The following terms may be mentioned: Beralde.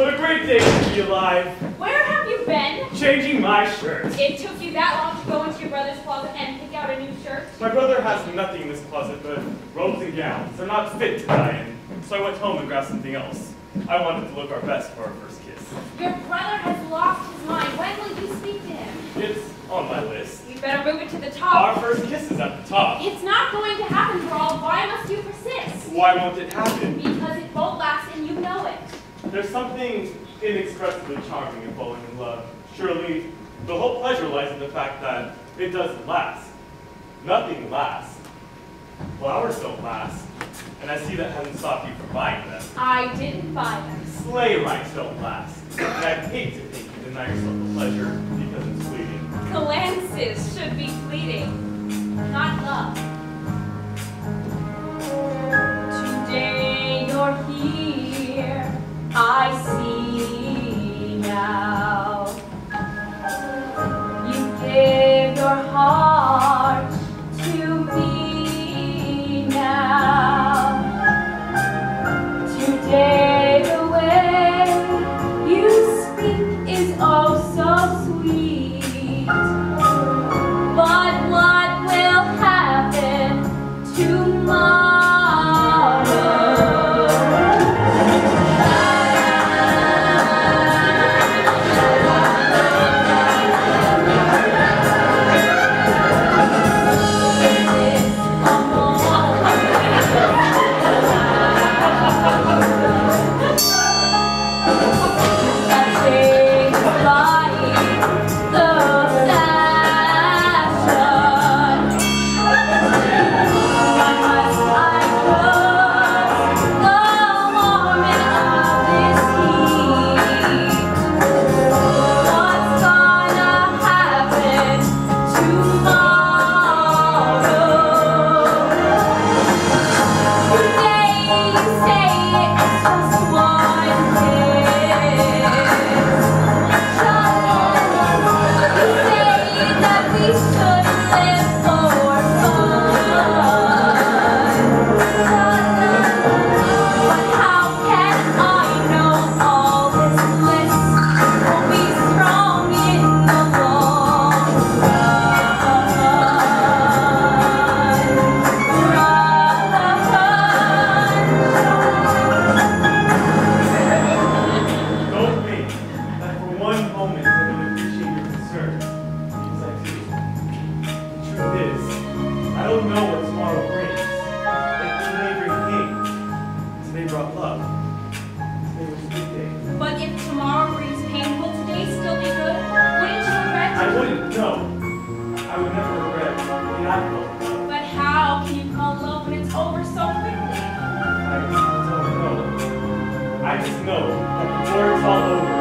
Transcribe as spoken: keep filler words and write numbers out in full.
What a great day to be alive. Where have you been? Changing my shirt. It took you that long to go into your brother's closet and pick out a new shirt? My brother has nothing in this closet but robes and gowns. They're not fit to die in, so I went home and grabbed something else. I wanted to look our best for our first kiss. Your brother has lost his mind. When will you speak to him? It's on my list. You better move it to the top. Our first kiss is at the top. It's not going to happen, Beralde. Why must you persist? Why won't it happen? Because it won't last and you know it. There's something inexpressibly charming in falling in love. Surely the whole pleasure lies in the fact that it doesn't last. Nothing lasts. Flowers don't last. And I see that hasn't stopped you from buying them. I didn't buy them. Sleigh rides don't last. And I hate to think you deny yourself the pleasure because it's fleeting. Glances should be fleeting, not love. Today you're here, I see now. You gave your heart to me now. I just know that the war is all over.